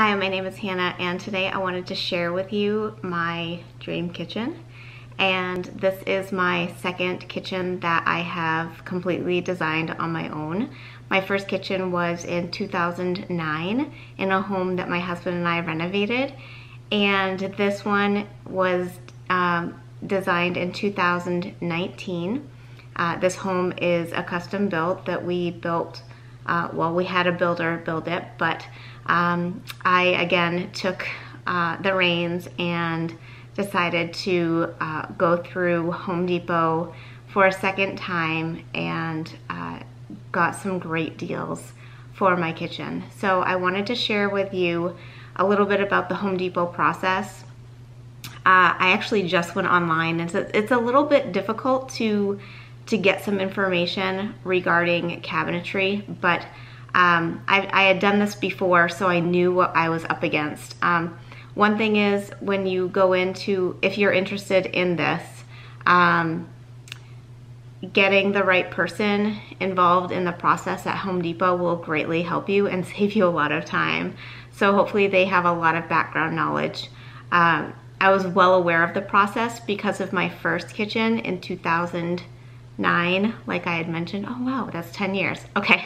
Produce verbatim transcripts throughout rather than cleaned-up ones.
Hi, my name is Hannah, and today I wanted to share with you my dream kitchen. And this is my second kitchen that I have completely designed on my own. My first kitchen was in two thousand nine in a home that my husband and I renovated. And this one was um, designed in two thousand nineteen. Uh, this home is a custom build that we built, uh, well, we had a builder build it, but um, I again took uh, the reins and decided to uh, go through Home Depot for a second time and uh, got some great deals for my kitchen. So I wanted to share with you a little bit about the Home Depot process. Uh, I actually just went online, and so it's a little bit difficult to to get some information regarding cabinetry, but um, I, I had done this before, so I knew what I was up against. Um, One thing is, when you go into, if you're interested in this, um, getting the right person involved in the process at Home Depot will greatly help you and save you a lot of time. So hopefully they have a lot of background knowledge. Um, I was well aware of the process because of my first kitchen in two thousand nine, like I had mentioned. Oh wow, that's ten years, okay.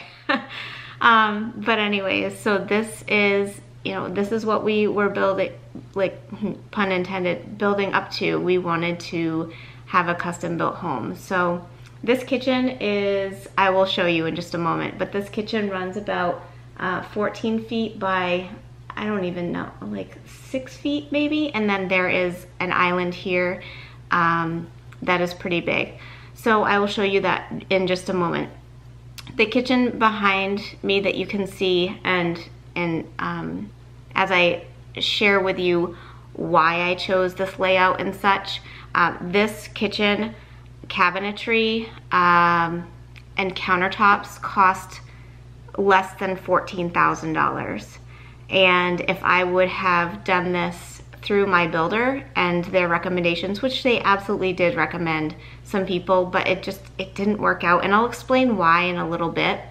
um, but anyways, so this is, you know, this is what we were building, like, pun intended, building up to. We wanted to have a custom built home. So this kitchen is, I will show you in just a moment, but this kitchen runs about uh, fourteen feet by, I don't even know, like six feet maybe. And then there is an island here um, that is pretty big. So I will show you that in just a moment. The kitchen behind me that you can see, and And um, as I share with you why I chose this layout and such, uh, this kitchen cabinetry um, and countertops cost less than fourteen thousand dollars. And if I would have done this through my builder and their recommendations, which they absolutely did recommend some people, but it just, it didn't work out. And I'll explain why in a little bit.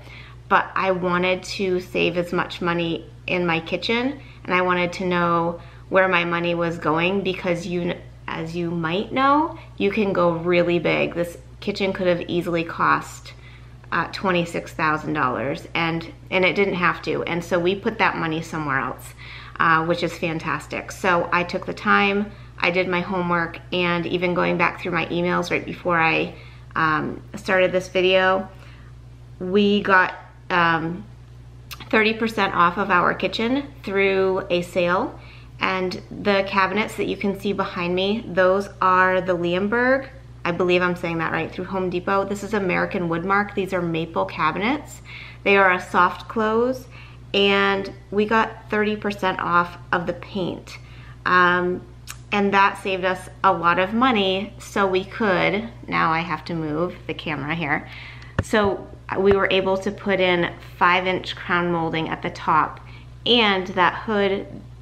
But I wanted to save as much money in my kitchen, and I wanted to know where my money was going, because you, as you might know, you can go really big. This kitchen could have easily cost uh, twenty-six thousand dollars, and and it didn't have to. And so we put that money somewhere else, uh, which is fantastic. So I took the time, I did my homework, and even going back through my emails right before I um, started this video, we got Um, thirty percent off of our kitchen through a sale. And the cabinets that you can see behind me, those are the Liamberg, I believe I'm saying that right, through Home Depot. This is American Woodmark. These are maple cabinets. They are a soft close, and we got thirty percent off of the paint. Um, and that saved us a lot of money, so we could, now I have to move the camera here, so we were able to put in five inch crown molding at the top, and that hood,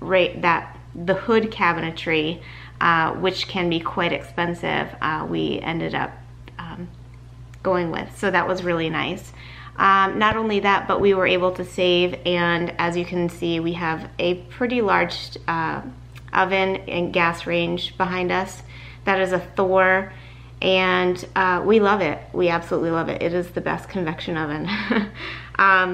right, that the hood cabinetry, uh, which can be quite expensive, uh, we ended up um, going with. So that was really nice. Um, not only that, but we were able to save, and as you can see, we have a pretty large uh, oven and gas range behind us. That is a Thor. And uh, we love it. We absolutely love it. It is the best convection oven. um,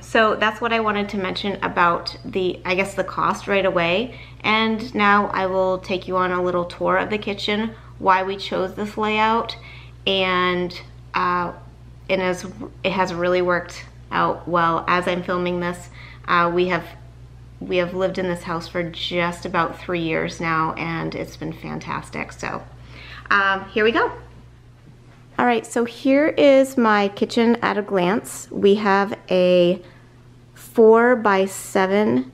so that's what I wanted to mention about the, I guess, the cost right away. And now I will take you on a little tour of the kitchen, why we chose this layout, and uh, it, is, it has really worked out well. As I'm filming this, uh, we have we have lived in this house for just about three years now, and it's been fantastic. So. Um, here we go. All right, so here is my kitchen at a glance. We have a four by seven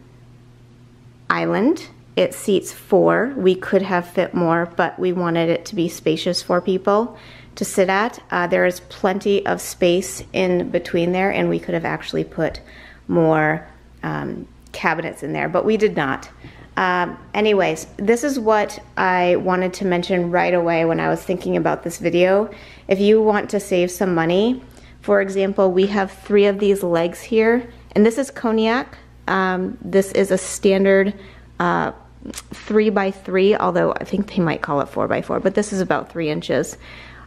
island. It seats four. We could have fit more, but we wanted it to be spacious for people to sit at. Uh, there is plenty of space in between there, and we could have actually put more um, cabinets in there, but we did not. Um, anyways, this is what I wanted to mention right away when I was thinking about this video. If you want to save some money, for example, we have three of these legs here, and this is cognac. Um, this is a standard uh, three by three, although I think they might call it four by four, but this is about three inches.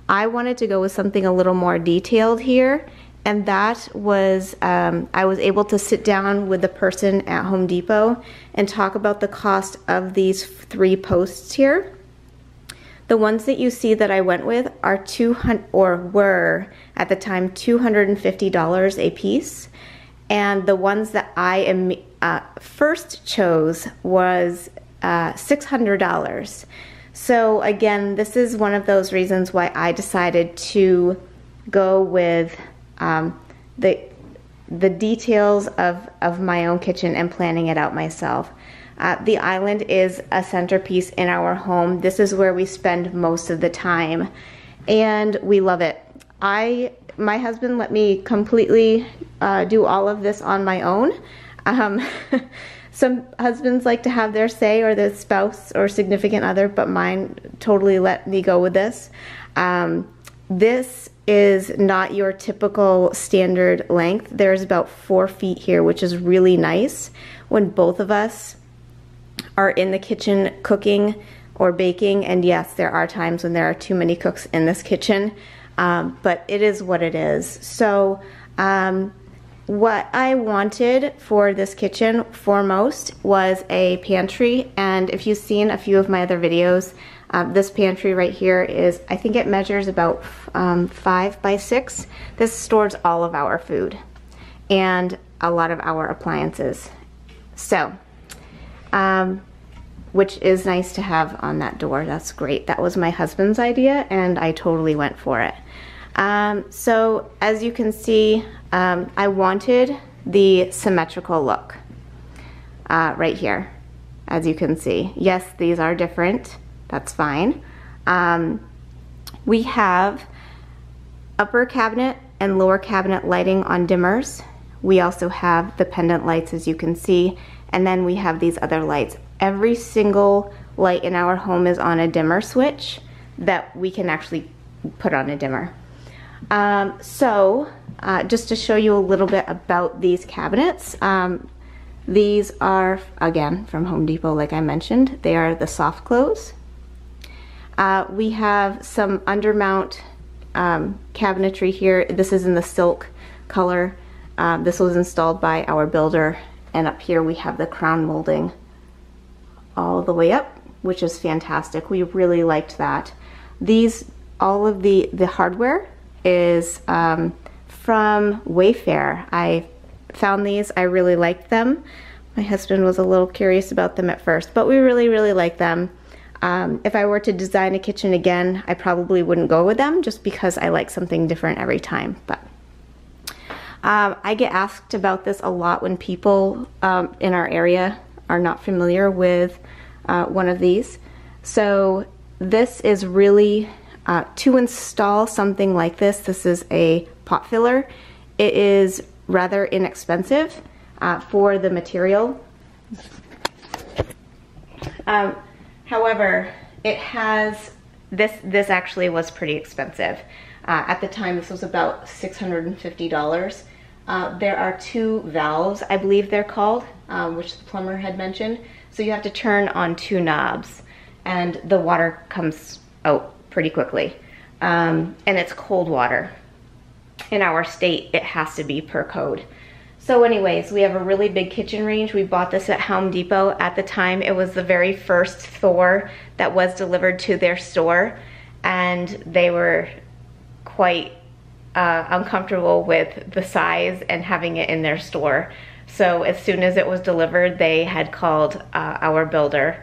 I wanted to go with something a little more detailed here, and that was, um, I was able to sit down with the person at Home Depot and talk about the cost of these three posts here. The ones that you see that I went with are two hundred, or were at the time, two hundred fifty dollars a piece. And the ones that I am, uh, first chose was uh, six hundred dollars. So again, this is one of those reasons why I decided to go with um, the the details of, of my own kitchen and planning it out myself. Uh, the island is a centerpiece in our home. This is where we spend most of the time, and we love it. I, my husband let me completely uh, do all of this on my own. Um, some husbands like to have their say, or their spouse or significant other, but mine totally let me go with this. Um, this is not your typical standard length. There's about four feet here, which is really nice when both of us are in the kitchen cooking or baking. And yes, there are times when there are too many cooks in this kitchen. Um, but it is what it is. So um, what I wanted for this kitchen foremost was a pantry, and if you've seen a few of my other videos, uh, this pantry right here is, I think it measures about um, five by six. This stores all of our food and a lot of our appliances, so um, which is nice to have on that door. That's great. That was my husband's idea, and I totally went for it. Um, so as you can see, um, I wanted the symmetrical look uh, right here, as you can see. Yes, these are different. That's fine. Um, we have upper cabinet and lower cabinet lighting on dimmers. We also have the pendant lights, as you can see, and then we have these other lights. Every single light in our home is on a dimmer switch that we can actually put on a dimmer. Um, so uh, just to show you a little bit about these cabinets, um, these are, again, from Home Depot, like I mentioned. They are the soft close. Uh, we have some undermount um, cabinetry here. This is in the silk color. Um, this was installed by our builder, and up here we have the crown molding all the way up, which is fantastic. We really liked that. These, all of the, the hardware is um, from Wayfair. I found these, I really liked them. My husband was a little curious about them at first, but we really, really like them. Um, if I were to design a kitchen again, I probably wouldn't go with them, just because I like something different every time. But um, I get asked about this a lot when people um, in our area are not familiar with uh, one of these. So this is really, uh, to install something like this, this is a pot filler. It is rather inexpensive uh, for the material. Um, however, it has, this, this actually was pretty expensive. Uh, at the time, this was about six hundred fifty dollars. Uh, there are two valves, I believe they're called, um, which the plumber had mentioned. So you have to turn on two knobs, and the water comes out pretty quickly. Um, and it's cold water. In our state, it has to be per code. So anyways, we have a really big kitchen range. We bought this at Home Depot. At the time, it was the very first Thor that was delivered to their store, and they were quite Uh, uncomfortable with the size and having it in their store. So as soon as it was delivered, they had called uh, our builder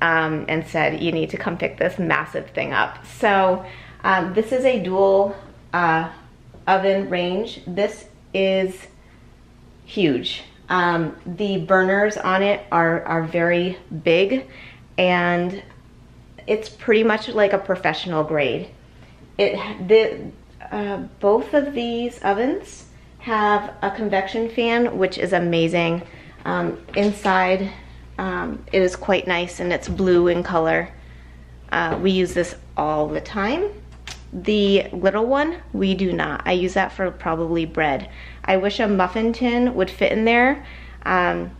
um, and said, you need to come pick this massive thing up. So um, this is a dual uh, oven range. This is huge. Um, the burners on it are, are very big, and it's pretty much like a professional grade. It, the, Uh, both of these ovens have a convection fan, which is amazing. Um, inside, um, it is quite nice, and it's blue in color. Uh, we use this all the time. The little one, we do not. I use that for probably bread. I wish a muffin tin would fit in there. Um,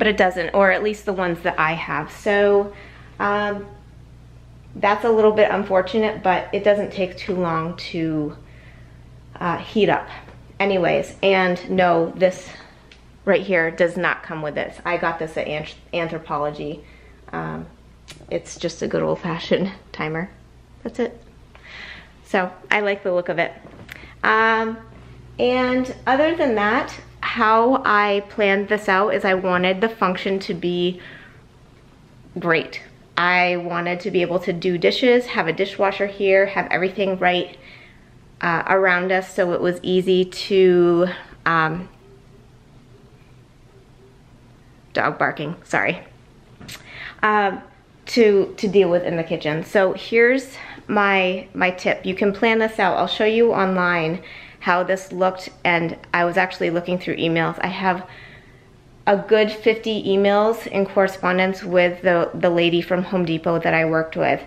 but it doesn't, or at least the ones that I have. So um, that's a little bit unfortunate, but it doesn't take too long to uh, heat up. Anyways, and no, this right here does not come with this. I got this at Anthropologie. Um, it's just a good old-fashioned timer. That's it. So I like the look of it. Um, and other than that, how I planned this out is I wanted the function to be great. I wanted to be able to do dishes, have a dishwasher here, have everything right uh, around us, so it was easy to, um, dog barking, sorry, um, to, to deal with in the kitchen. So here's my, my tip. You can plan this out. I'll show you online how this looked, and I was actually looking through emails. I have a good fifty emails in correspondence with the, the lady from Home Depot that I worked with.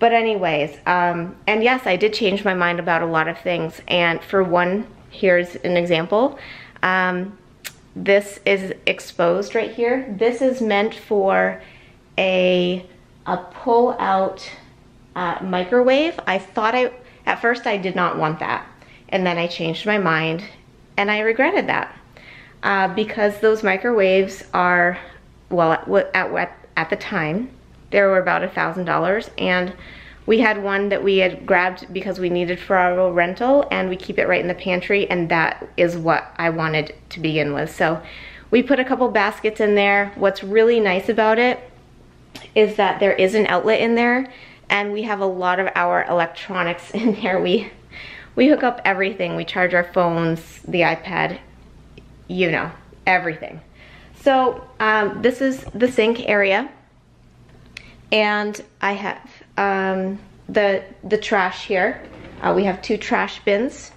But anyways, um, and yes, I did change my mind about a lot of things. And for one, here's an example. Um, this is exposed right here. This is meant for a, a pull out uh, microwave. I thought I, at first I did not want that. And then I changed my mind and I regretted that. Uh, because those microwaves are, well, at, at, at the time, they were about a thousand dollars, and we had one that we had grabbed because we needed for our rental, and we keep it right in the pantry, and that is what I wanted to begin with. So we put a couple baskets in there. What's really nice about it is that there is an outlet in there, and we have a lot of our electronics in there. We, we hook up everything. We charge our phones, the iPad, you know, everything. So um, this is the sink area, and I have um, the the trash here. Uh, we have two trash bins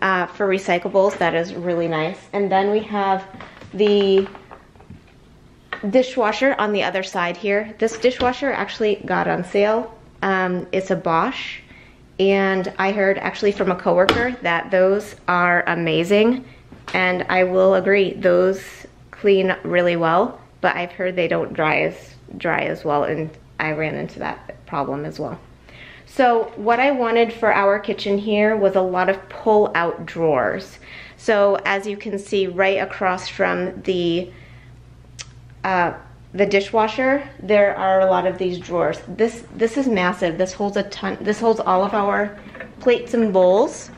uh, for recyclables. That is really nice. And then we have the dishwasher on the other side here. This dishwasher actually got on sale. Um, it's a Bosch, and I heard actually from a coworker that those are amazing. And I will agree, those clean really well, but I've heard they don't dry as dry as well, and I ran into that problem as well. So what I wanted for our kitchen here was a lot of pull out drawers. So as you can see right across from the uh, the dishwasher, there are a lot of these drawers. This this is massive. This holds a ton. This holds all of our plates and bowls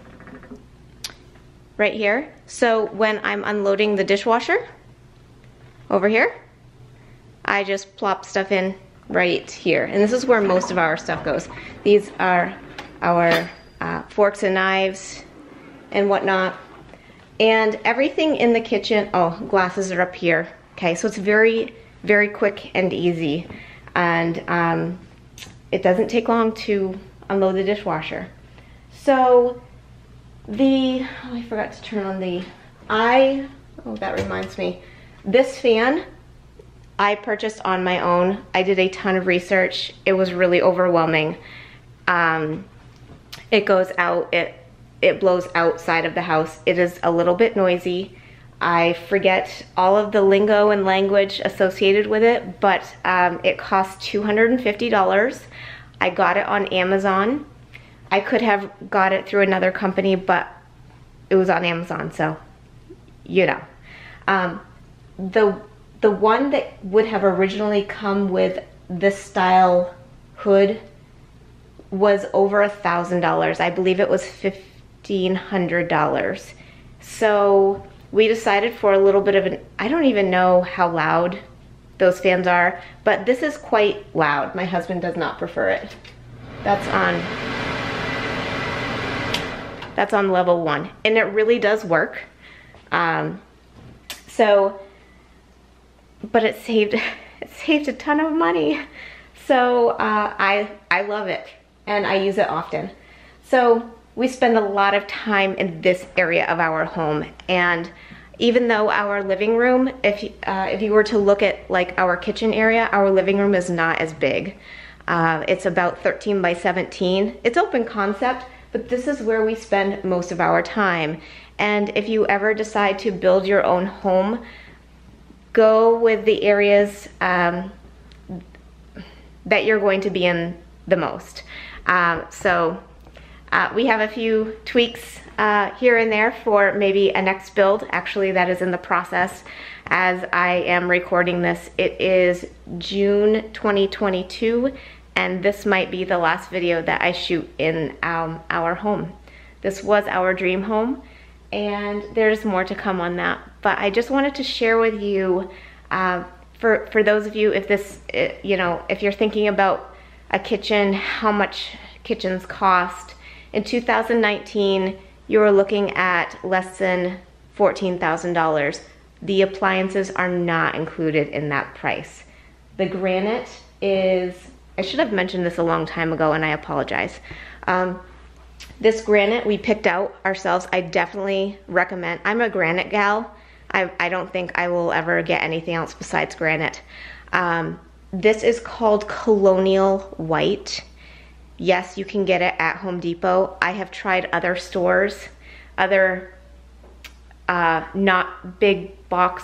right here. So when I'm unloading the dishwasher over here, I just plop stuff in right here. And this is where most of our stuff goes. These are our uh, forks and knives and whatnot. And everything in the kitchen, oh, glasses are up here. Okay, so it's very, very quick and easy. And um, it doesn't take long to unload the dishwasher. So the, oh, I forgot to turn on the, I, oh, that reminds me. This fan, I purchased on my own. I did a ton of research. It was really overwhelming. Um, it goes out, it, it blows outside of the house. It is a little bit noisy. I forget all of the lingo and language associated with it, but um, it cost two hundred fifty dollars. I got it on Amazon. I could have got it through another company, but it was on Amazon, so you know. Um, the the one that would have originally come with this style hood was over a thousand dollars. I believe it was fifteen hundred dollars. So we decided for a little bit of an, I don't even know how loud those fans are, but this is quite loud. My husband does not prefer it. That's on. That's on level one, and it really does work. Um, so, but it saved it saved a ton of money. So uh, I I love it, and I use it often. So we spend a lot of time in this area of our home, and even though our living room, if uh, if you were to look at like our kitchen area, our living room is not as big. Uh, it's about thirteen by seventeen. It's open concept. But this is where we spend most of our time. And if you ever decide to build your own home, go with the areas um, that you're going to be in the most. Um, so uh, we have a few tweaks uh, here and there for maybe a next build. Actually, that is in the process as I am recording this. It is June twenty twenty-two, and this might be the last video that I shoot in um, our home. This was our dream home, and there's more to come on that. But I just wanted to share with you, uh, for, for those of you, if this, you know, if you're thinking about a kitchen, how much kitchens cost. In two thousand nineteen, you were looking at less than fourteen thousand dollars. The appliances are not included in that price. The granite is, I should have mentioned this a long time ago, and I apologize. Um, This granite we picked out ourselves. I definitely recommend, I'm a granite gal. I, I don't think I will ever get anything else besides granite. Um, this is called Colonial White. Yes, you can get it at Home Depot. I have tried other stores, other uh, not big box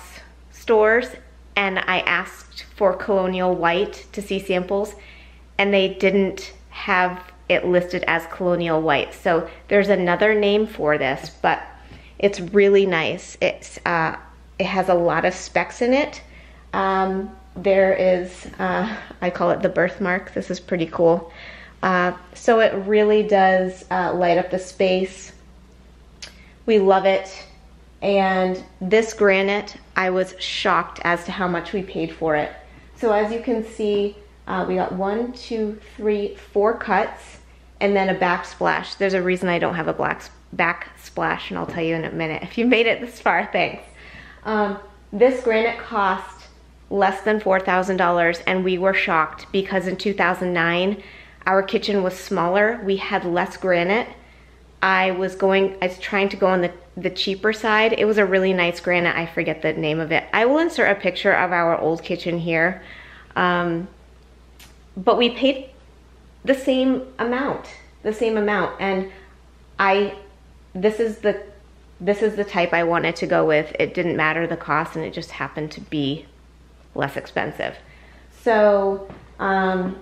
stores, and I asked for Colonial White to see samples, and they didn't have it listed as Colonial White. So there's another name for this, but it's really nice. It's uh, it has a lot of specs in it. Um, there is, uh, I call it the birthmark. This is pretty cool. Uh, so it really does uh, light up the space. We love it. And this granite, I was shocked as to how much we paid for it. So as you can see, Uh, we got one, two, three, four cuts, and then a backsplash. There's a reason I don't have a black backsplash, and I'll tell you in a minute. If you made it this far, thanks. Um, this granite cost less than four thousand dollars, and we were shocked because in two thousand nine, our kitchen was smaller. We had less granite. I was going, I was trying to go on the, the cheaper side. It was a really nice granite. I forget the name of it. I will insert a picture of our old kitchen here. Um, But we paid the same amount, the same amount, and I, this is the, this is the type I wanted to go with. It didn't matter the cost, and it just happened to be less expensive. So, um,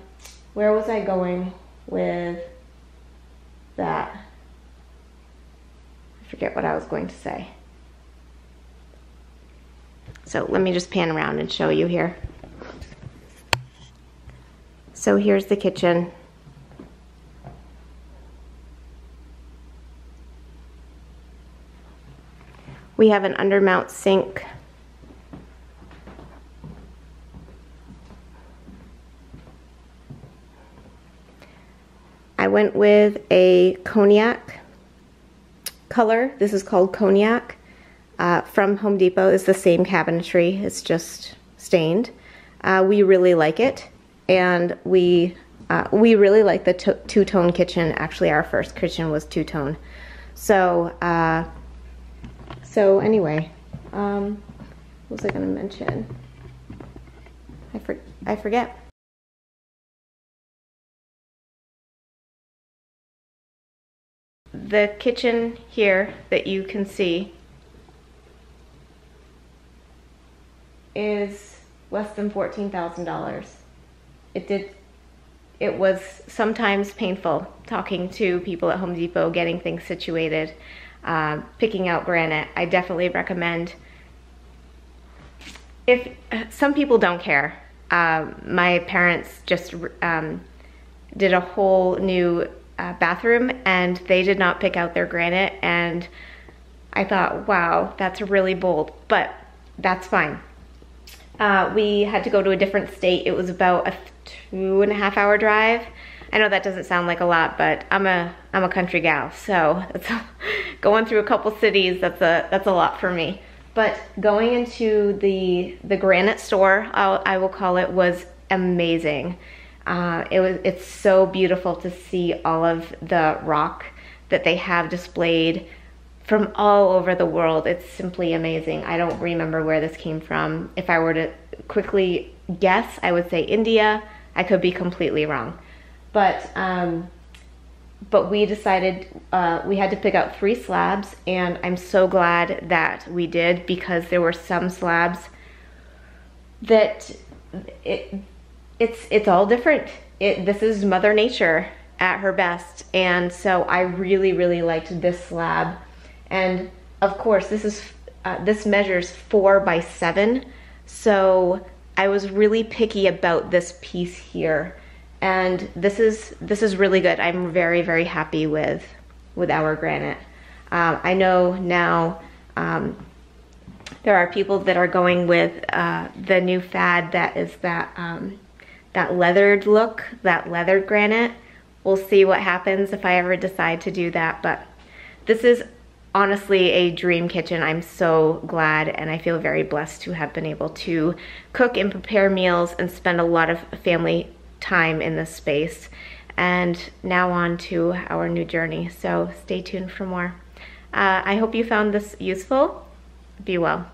where was I going with that? I forget what I was going to say. So let me just pan around and show you here. So here's the kitchen. We have an undermount sink. I went with a cognac color. This is called cognac uh, from Home Depot. It's the same cabinetry, it's just stained. Uh, we really like it. And we uh, we really like the two-tone kitchen. Actually, our first kitchen was two-tone. So uh, so anyway, um, what was I going to mention? I for I forget. The kitchen here that you can see is less than fourteen thousand dollars. It did, it was sometimes painful talking to people at Home Depot, getting things situated, uh, picking out granite. I definitely recommend, if some people don't care. Uh, my parents just um, did a whole new uh, bathroom, and they did not pick out their granite, and I thought, wow, that's really bold, but that's fine. Uh, we had to go to a different state. It was about a two and a half hour drive. I know that doesn't sound like a lot, but I'm a I'm a country gal, so it's a, going through a couple cities, that's a that's a lot for me. But going into the the granite store, I'll, I will call it, was amazing. Uh, it was it's so beautiful to see all of the rock that they have displayed from all over the world. It's simply amazing. I don't remember where this came from. If I were to quickly guess, I would say India. I could be completely wrong. But um, but we decided uh, we had to pick out three slabs, and I'm so glad that we did, because there were some slabs that it, it's, it's all different. It, this is Mother Nature at her best. And so I really, really liked this slab. And of course, this is, uh, this measures four by seven. So I was really picky about this piece here. And this is, this is really good. I'm very, very happy with, with our granite. Um, I know now um, there are people that are going with uh, the new fad that is that, um, that leathered look, that leathered granite. We'll see what happens if I ever decide to do that. But this is honestly a dream kitchen. I'm so glad, and I feel very blessed to have been able to cook and prepare meals and spend a lot of family time in this space. And now on to our new journey. So stay tuned for more. Uh, I hope you found this useful. Be well.